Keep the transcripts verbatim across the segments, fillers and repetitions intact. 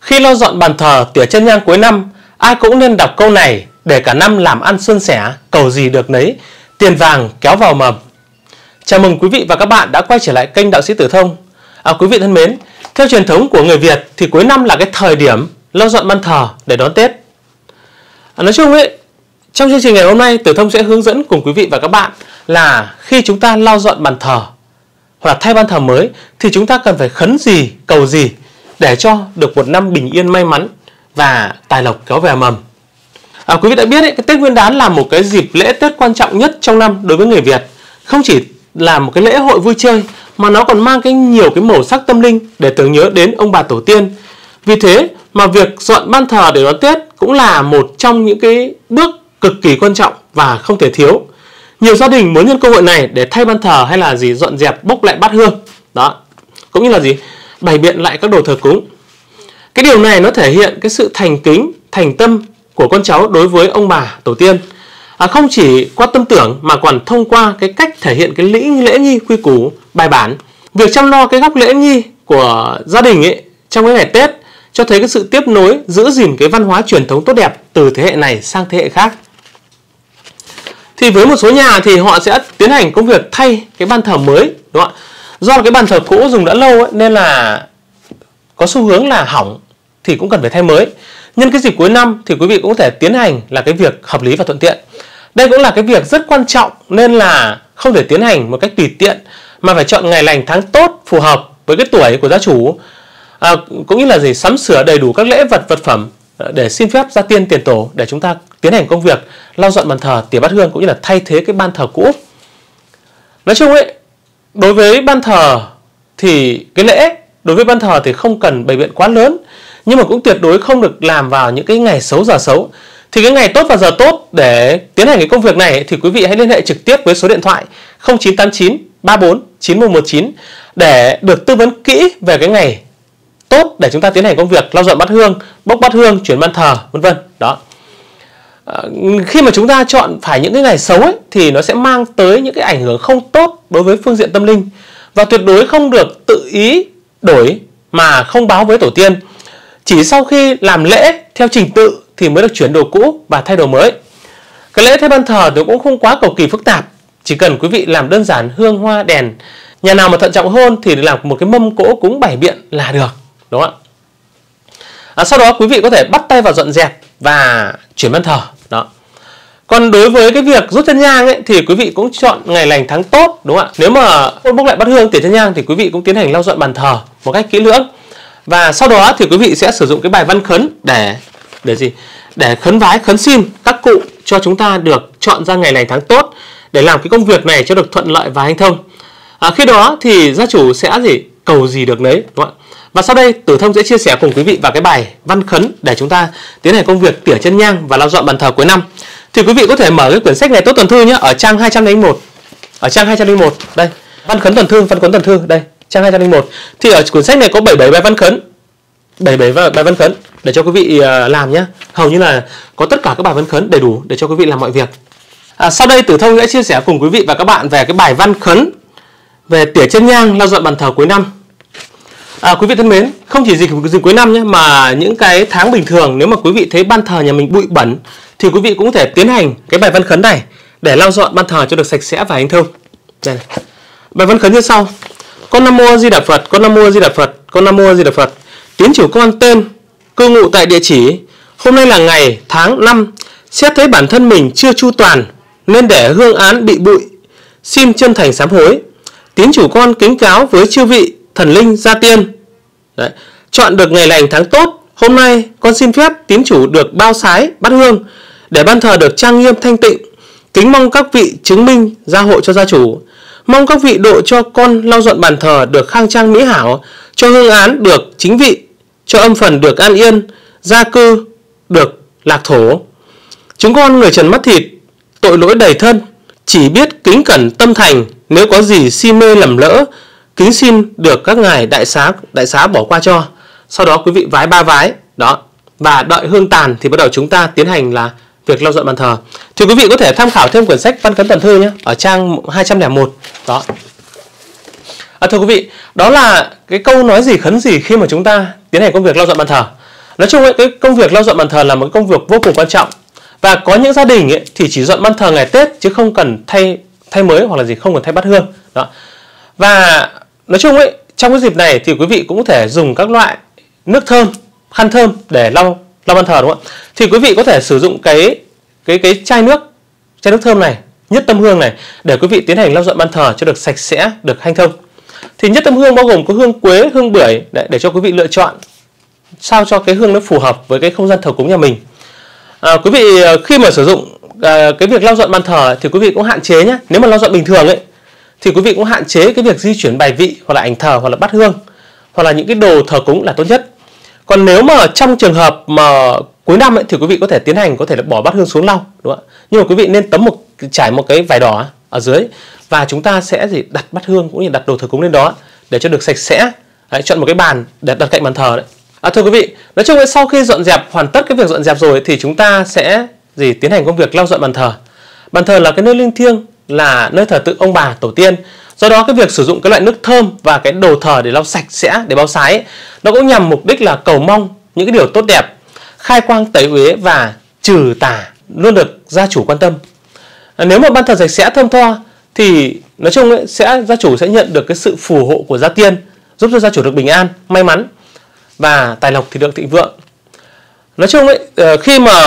Khi lo dọn bàn thờ tỉa chân nhang cuối năm, ai cũng nên đọc câu này để cả năm làm ăn suôn sẻ, cầu gì được nấy, tiền vàng kéo vào mầm. Chào mừng quý vị và các bạn đã quay trở lại kênh Đạo sĩ Tử Thông. À, quý vị thân mến, theo truyền thống của người Việt thì cuối năm là cái thời điểm lo dọn bàn thờ để đón Tết. À, nói chung ấy, trong chương trình ngày hôm nay Tử Thông sẽ hướng dẫn cùng quý vị và các bạn là khi chúng ta lo dọn bàn thờ hoặc là thay bàn thờ mới thì chúng ta cần phải khấn gì, cầu gì để cho được một năm bình yên may mắn và tài lộc kéo về mầm. À, quý vị đã biết ấy, cái Tết Nguyên Đán là một cái dịp lễ Tết quan trọng nhất trong năm đối với người Việt. Không chỉ là một cái lễ hội vui chơi mà nó còn mang cái nhiều cái màu sắc tâm linh để tưởng nhớ đến ông bà tổ tiên. Vì thế mà việc dọn bàn thờ để đón Tết cũng là một trong những cái bước cực kỳ quan trọng và không thể thiếu. Nhiều gia đình muốn nhân cơ hội này để thay bàn thờ hay là gì dọn dẹp, bốc lại bát hương đó, cũng như là gì bày biện lại các đồ thờ cúng. Cái điều này nó thể hiện cái sự thành kính, thành tâm của con cháu đối với ông bà tổ tiên. À, không chỉ qua tâm tưởng mà còn thông qua cái cách thể hiện cái lễ lễ nghi quy củ bài bản. Việc chăm lo cái góc lễ nghi của gia đình ấy trong cái ngày Tết cho thấy cái sự tiếp nối, giữ gìn cái văn hóa truyền thống tốt đẹp từ thế hệ này sang thế hệ khác. Thì với một số nhà thì họ sẽ tiến hành công việc thay cái bàn thờ mới, đúng không ạ? Do cái bàn thờ cũ dùng đã lâu ấy, nên là có xu hướng là hỏng thì cũng cần phải thay mới. Nhân cái dịp cuối năm thì quý vị cũng có thể tiến hành là cái việc hợp lý và thuận tiện. Đây cũng là cái việc rất quan trọng nên là không thể tiến hành một cách tùy tiện mà phải chọn ngày lành tháng tốt phù hợp với cái tuổi của gia chủ. À, cũng như là gì sắm sửa đầy đủ các lễ vật, vật phẩm để xin phép gia tiên tiền tổ để chúng ta tiến hành công việc lau dọn bàn thờ, tỉa bát hương cũng như là thay thế cái bàn thờ cũ. Nói chung ấy, đối với bàn thờ thì cái lễ đối với bàn thờ thì không cần bày biện quá lớn, nhưng mà cũng tuyệt đối không được làm vào những cái ngày xấu giờ xấu. Thì cái ngày tốt và giờ tốt để tiến hành cái công việc này thì quý vị hãy liên hệ trực tiếp với số điện thoại không chín tám chín ba bốn chín một một chín để được tư vấn kỹ về cái ngày tốt để chúng ta tiến hành công việc lau dọn bát hương, bốc bát hương, chuyển bàn thờ, vân vân đó. À, khi mà chúng ta chọn phải những cái ngày xấu ấy, thì nó sẽ mang tới những cái ảnh hưởng không tốt đối với phương diện tâm linh, và tuyệt đối không được tự ý đổi mà không báo với tổ tiên. Chỉ sau khi làm lễ theo trình tự thì mới được chuyển đồ cũ và thay đồ mới. Cái lễ thay bàn thờ thì cũng không quá cầu kỳ phức tạp, chỉ cần quý vị làm đơn giản hương hoa đèn. Nhà nào mà thận trọng hơn thì làm một cái mâm cỗ cúng bảy biện là được, đúng không ạ? À, sau đó quý vị có thể bắt tay vào dọn dẹp và chuyển bàn thờ đó. Còn đối với cái việc rút chân nhang ấy, thì quý vị cũng chọn ngày lành tháng tốt, đúng không ạ? Nếu mà bốc lại bát hương, tỉa chân nhang thì quý vị cũng tiến hành lau dọn bàn thờ một cách kỹ lưỡng, và sau đó thì quý vị sẽ sử dụng cái bài văn khấn để để gì để khấn vái, khấn xin các cụ cho chúng ta được chọn ra ngày lành tháng tốt để làm cái công việc này cho được thuận lợi và hanh thông. À, khi đó thì gia chủ sẽ gì cầu gì được nấy, đúng không ạ? Và sau đây Tử Thông sẽ chia sẻ cùng quý vị vào cái bài văn khấn để chúng ta tiến hành công việc tỉa chân nhang và lau dọn bàn thờ cuối năm. Thì quý vị có thể mở cái quyển sách này tốt tuần thư nhé, ở trang hai trăm lẻ một, ở trang hai trăm lẻ một đây, văn khấn tuần thư, văn khấn tuần thư đây, trang hai trăm lẻ một. Thì ở cuốn sách này có bảy mươi bảy bài văn khấn, bảy mươi bảy bài văn khấn để cho quý vị làm nhé. Hầu như là có tất cả các bài văn khấn đầy đủ để cho quý vị làm mọi việc. À, sau đây Tử Thông sẽ chia sẻ cùng quý vị và các bạn về cái bài văn khấn về tỉa chân nhang, lau dọn bàn thờ cuối năm. À, quý vị thân mến, không chỉ dịp, dịp cuối năm nhé, mà những cái tháng bình thường nếu mà quý vị thấy bàn thờ nhà mình bụi bẩn thì quý vị cũng có thể tiến hành cái bài văn khấn này để lau dọn bàn thờ cho được sạch sẽ và hanh thông. Đây này. Bài văn khấn như sau: Con Nam Mô A Di Đà Phật, Con Nam Mô A Di Đà Phật, Con Nam Mô A Di Đà Phật. Tín chủ con tên, cư ngụ tại địa chỉ. Hôm nay là ngày tháng năm, xét thấy bản thân mình chưa chu toàn nên để hương án bị bụi, xin chân thành sám hối. Tín chủ con kính cáo với chư vị thần linh gia tiên. Đấy. Chọn được ngày lành tháng tốt, hôm nay con xin phép tín chủ được bao sái bát hương để ban thờ được trang nghiêm thanh tịnh. Kính mong các vị chứng minh gia hộ cho gia chủ. Mong các vị độ cho con lau dọn bàn thờ được khang trang mỹ hảo, cho hương án được chính vị, cho âm phần được an yên, gia cư được lạc thổ. Chúng con người trần mắt thịt, tội lỗi đầy thân, chỉ biết kính cẩn tâm thành, nếu có gì si mê lầm lỡ, kính xin được các ngài đại xá đại xá bỏ qua cho. Sau đó quý vị vái ba vái đó và đợi hương tàn thì bắt đầu chúng ta tiến hành là việc lau dọn bàn thờ. Thì quý vị có thể tham khảo thêm quyển sách Văn Khấn Tuần Thư nhé, ở trang hai trăm lẻ một đó. À, thưa quý vị, đó là cái câu nói gì khấn gì khi mà chúng ta tiến hành công việc lau dọn bàn thờ. Nói chung ấy, cái công việc lau dọn bàn thờ là một công việc vô cùng quan trọng. Và có những gia đình ấy, thì chỉ dọn bàn thờ ngày Tết chứ không cần thay thay mới hoặc là gì, không cần thay bát hương. Đó. Và nói chung ấy, trong cái dịp này thì quý vị cũng có thể dùng các loại nước thơm, khăn thơm để lau lau bàn thờ, đúng không? Thì quý vị có thể sử dụng cái cái cái chai nước, chai nước thơm này, Nhất Tâm Hương này để quý vị tiến hành lau dọn bàn thờ cho được sạch sẽ, được hanh thông. Thì Nhất Tâm Hương bao gồm có hương quế, hương bưởi để, để cho quý vị lựa chọn sao cho cái hương nó phù hợp với cái không gian thờ cúng nhà mình. À, quý vị khi mà sử dụng à, cái việc lau dọn bàn thờ thì quý vị cũng hạn chế nhé. Nếu mà lau dọn bình thường ấy thì quý vị cũng hạn chế cái việc di chuyển bài vị hoặc là ảnh thờ hoặc là bát hương hoặc là những cái đồ thờ cúng là tốt nhất. Còn nếu mà trong trường hợp mà cuối năm ấy, thì quý vị có thể tiến hành có thể là bỏ bát hương xuống lau, đúng không? Nhưng mà quý vị nên tấm một trải một cái vải đỏ ở dưới và chúng ta sẽ gì đặt bát hương cũng như đặt đồ thờ cúng lên đó để cho được sạch sẽ. Đấy, chọn một cái bàn để đặt cạnh bàn thờ đấy. À, thưa quý vị, nói chung là sau khi dọn dẹp hoàn tất cái việc dọn dẹp rồi thì chúng ta sẽ gì tiến hành công việc lau dọn bàn thờ. Bàn thờ là cái nơi linh thiêng, là nơi thờ tự ông bà tổ tiên. Do đó cái việc sử dụng cái loại nước thơm và cái đồ thờ để lau sạch sẽ, để bao sái ấy, nó cũng nhằm mục đích là cầu mong những cái điều tốt đẹp, khai quang tẩy uế và trừ tà luôn được gia chủ quan tâm. À, nếu mà bàn thờ sạch sẽ thơm tho thì nói chung ấy, sẽ gia chủ sẽ nhận được cái sự phù hộ của gia tiên, giúp cho gia chủ được bình an, may mắn và tài lộc thì được thịnh vượng. Nói chung ấy, khi mà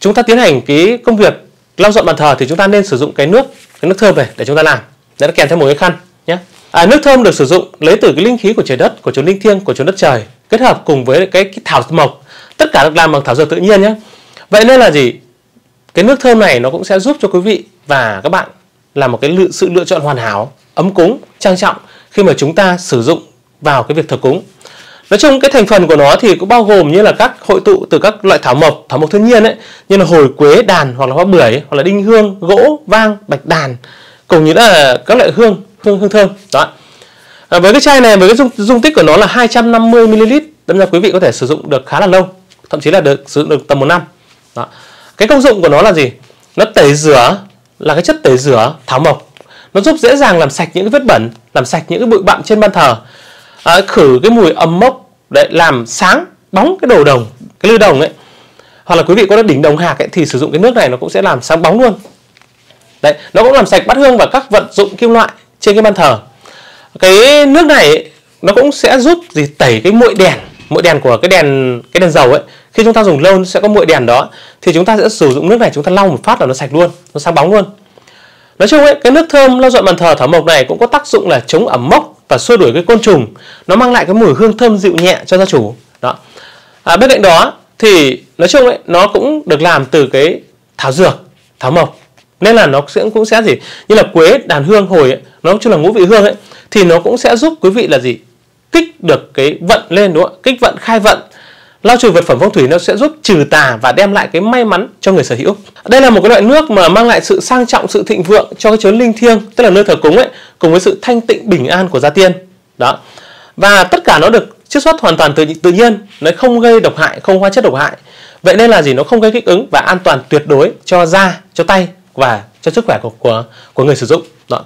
chúng ta tiến hành cái công việc lau dọn bàn thờ thì chúng ta nên sử dụng cái nước cái nước thơm này để chúng ta làm. Đấy, nó kèm theo một cái khăn nhé. À, nước thơm được sử dụng lấy từ cái linh khí của trời đất, của chốn linh thiêng, của chốn đất trời, kết hợp cùng với cái, cái thảo mộc, tất cả được làm bằng thảo dược tự nhiên nhé. Vậy nên là gì, cái nước thơm này nó cũng sẽ giúp cho quý vị và các bạn làm một cái lựa, sự lựa chọn hoàn hảo, ấm cúng, trang trọng khi mà chúng ta sử dụng vào cái việc thờ cúng. Nói chung cái thành phần của nó thì cũng bao gồm như là các hội tụ từ các loại thảo mộc, thảo mộc thiên nhiên ấy, như là hồi quế, đàn hoặc là hoa bưởi, hoặc là đinh hương, gỗ, vang, bạch đàn, cùng như là các loại hương, hương, hương thơm. Đó. À, với cái chai này, với cái dung, dung tích của nó là hai trăm năm mươi mi li lít, đâm ra quý vị có thể sử dụng được khá là lâu, thậm chí là được sử dụng được tầm một năm. Đó. Cái công dụng của nó là gì? Nó tẩy rửa, là cái chất tẩy rửa thảo mộc. Nó giúp dễ dàng làm sạch những cái vết bẩn, làm sạch những cái bụi bặm trên bàn thờ. À, khử cái mùi ẩm mốc, để làm sáng bóng cái đồ đồng, cái lư đồng ấy. Hoặc là quý vị có đỉnh đồng hạc ấy, thì sử dụng cái nước này nó cũng sẽ làm sáng bóng luôn. Đấy, nó cũng làm sạch bát hương và các vật dụng kim loại trên cái bàn thờ. Cái nước này ấy, nó cũng sẽ giúp gì tẩy cái muội đèn, muội đèn của cái đèn cái đèn dầu ấy. Khi chúng ta dùng lâu nó sẽ có muội đèn đó, thì chúng ta sẽ sử dụng nước này, chúng ta lau một phát là nó sạch luôn, nó sáng bóng luôn. Nói chung ấy, cái nước thơm lau dọn bàn thờ thảo mộc này cũng có tác dụng là chống ẩm mốc và xua đuổi cái côn trùng, nó mang lại cái mùi hương thơm dịu nhẹ cho gia chủ. Đó. À, bên cạnh đó thì nói chung ấy, nó cũng được làm từ cái thảo dược, thảo mộc. Nên là nó sẽ cũng sẽ gì như là quế, đàn hương, hồi ấy, nó chung là ngũ vị hương ấy, thì nó cũng sẽ giúp quý vị là gì kích được cái vận lên, đúng không? Kích vận, khai vận, lau trừ vật phẩm phong thủy, nó sẽ giúp trừ tà và đem lại cái may mắn cho người sở hữu. Đây là một cái loại nước mà mang lại sự sang trọng, sự thịnh vượng cho cái chốn linh thiêng, tức là nơi thờ cúng ấy, cùng với sự thanh tịnh bình an của gia tiên. Đó. Và tất cả nó được chiết xuất hoàn toàn từ tự nhiên, nó không gây độc hại, không hóa chất độc hại. Vậy nên là gì, nó không gây kích ứng và an toàn tuyệt đối cho da, cho tay và cho sức khỏe của của, của người sử dụng. Đó.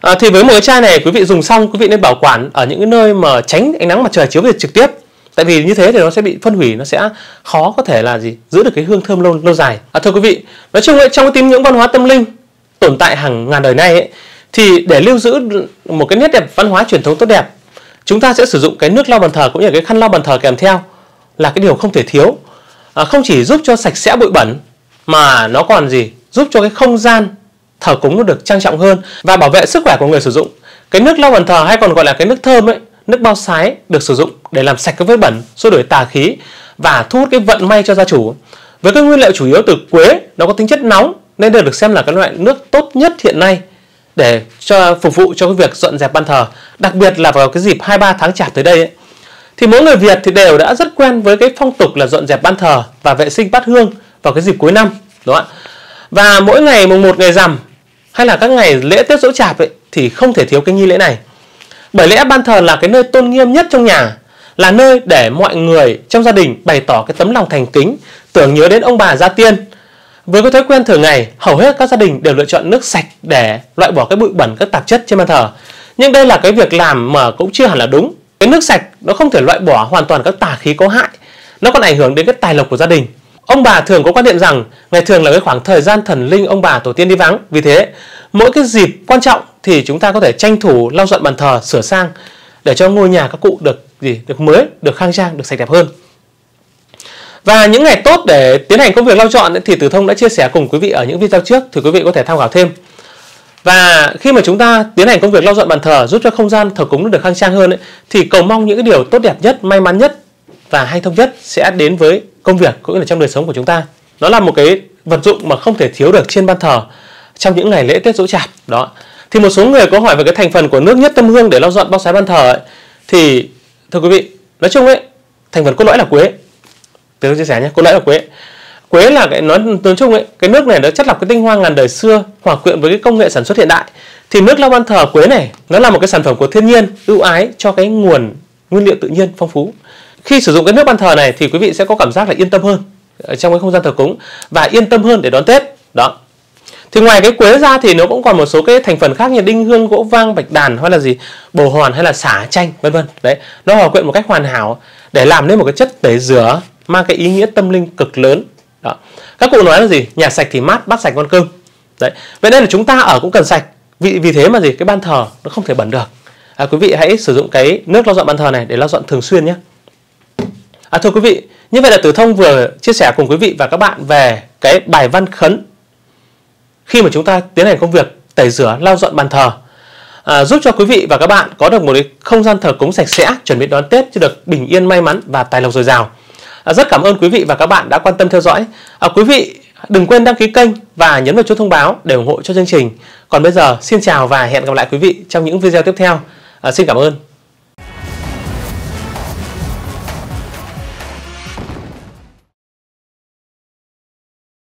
À, thì với một cái chai này quý vị dùng xong, quý vị nên bảo quản ở những cái nơi mà tránh ánh nắng mặt trời chiếu về trực tiếp. Tại vì như thế thì nó sẽ bị phân hủy, nó sẽ khó có thể là gì giữ được cái hương thơm lâu lâu dài. À, thưa quý vị, nói chung ấy, trong cái tín ngưỡng văn hóa tâm linh tồn tại hàng ngàn đời nay ấy, thì để lưu giữ một cái nét đẹp văn hóa truyền thống tốt đẹp, chúng ta sẽ sử dụng cái nước lau bàn thờ cũng như cái khăn lau bàn thờ kèm theo là cái điều không thể thiếu. À, không chỉ giúp cho sạch sẽ bụi bẩn mà nó còn gì giúp cho cái không gian thờ cúng nó được trang trọng hơn và bảo vệ sức khỏe của người sử dụng. Cái nước lau bàn thờ hay còn gọi là cái nước thơm ấy, nước bao sái được sử dụng để làm sạch các vết bẩn, xua đuổi tà khí và thu hút cái vận may cho gia chủ. Với cái nguyên liệu chủ yếu từ quế, nó có tính chất nóng nên đây được xem là cái loại nước tốt nhất hiện nay để cho phục vụ cho cái việc dọn dẹp bàn thờ, đặc biệt là vào cái dịp hai mươi ba tháng Chạp tới đây ấy. Thì mỗi người Việt thì đều đã rất quen với cái phong tục là dọn dẹp bàn thờ và vệ sinh bát hương vào cái dịp cuối năm, đúng không ạ? Và mỗi ngày mùng một ngày rằm hay là các ngày lễ Tết Dỗ Chạp ấy, thì không thể thiếu cái nghi lễ này. Bởi lẽ ban thờ là cái nơi tôn nghiêm nhất trong nhà, là nơi để mọi người trong gia đình bày tỏ cái tấm lòng thành kính, tưởng nhớ đến ông bà gia tiên. Với cái thói quen thường ngày, hầu hết các gia đình đều lựa chọn nước sạch để loại bỏ cái bụi bẩn, các tạp chất trên ban thờ. Nhưng đây là cái việc làm mà cũng chưa hẳn là đúng. Cái nước sạch nó không thể loại bỏ hoàn toàn các tà khí có hại, nó còn ảnh hưởng đến cái tài lộc của gia đình. Ông bà thường có quan niệm rằng ngày thường là cái khoảng thời gian thần linh ông bà tổ tiên đi vắng. Vì thế, mỗi cái dịp quan trọng thì chúng ta có thể tranh thủ lau dọn bàn thờ, sửa sang để cho ngôi nhà các cụ được gì? Được mới, được khang trang, được sạch đẹp hơn. Và những ngày tốt để tiến hành công việc lau dọn thì Tử Thông đã chia sẻ cùng quý vị ở những video trước, thì quý vị có thể tham khảo thêm. Và khi mà chúng ta tiến hành công việc lau dọn bàn thờ giúp cho không gian thờ cúng được khang trang hơn ấy, thì cầu mong những cái điều tốt đẹp nhất, may mắn nhất và hanh thông nhất sẽ đến với công việc cũng là trong đời sống của chúng ta. Nó là một cái vật dụng mà không thể thiếu được trên bàn thờ trong những ngày lễ Tết Dỗ Chạp đó. Thì một số người có hỏi về cái thành phần của nước Nhất Tâm Hương để lau dọn bao sái bàn thờ ấy, thì thưa quý vị, nói chung ấy, thành phần cốt lõi là quế. Tôi chia sẻ nhé, cốt lõi là quế. Quế là cái nói nói chung ấy, cái nước này nó chất lọc cái tinh hoa ngàn đời xưa hòa quyện với cái công nghệ sản xuất hiện đại. Thì nước lau bàn thờ quế này nó là một cái sản phẩm của thiên nhiên, ưu ái cho cái nguồn nguyên liệu tự nhiên phong phú. Khi sử dụng cái nước bàn thờ này thì quý vị sẽ có cảm giác là yên tâm hơn trong cái không gian thờ cúng và yên tâm hơn để đón Tết đó. Thì ngoài cái quế ra thì nó cũng còn một số cái thành phần khác như đinh hương, gỗ vang, bạch đàn hay là gì bồ hòn hay là xả chanh vân vân đấy, nó hòa quyện một cách hoàn hảo để làm nên một cái chất tẩy rửa mang cái ý nghĩa tâm linh cực lớn đó. Các cụ nói là gì, nhà sạch thì mát, bát sạch ngon cơm đấy. Vậy nên là chúng ta ở cũng cần sạch, vì vì thế mà gì cái bàn thờ nó không thể bẩn được. À, quý vị hãy sử dụng cái nước lau dọn bàn thờ này để lau dọn thường xuyên nhé. À, thưa quý vị, như vậy là Tử Thông vừa chia sẻ cùng quý vị và các bạn về cái bài văn khấn khi mà chúng ta tiến hành công việc tẩy rửa lau dọn bàn thờ, à, giúp cho quý vị và các bạn có được một cái không gian thờ cúng sạch sẽ, chuẩn bị đón Tết cho được bình yên, may mắn và tài lộc dồi dào. À, rất cảm ơn quý vị và các bạn đã quan tâm theo dõi. À, quý vị đừng quên đăng ký kênh và nhấn vào chuông thông báo để ủng hộ cho chương trình. Còn bây giờ xin chào và hẹn gặp lại quý vị trong những video tiếp theo. À, xin cảm ơn.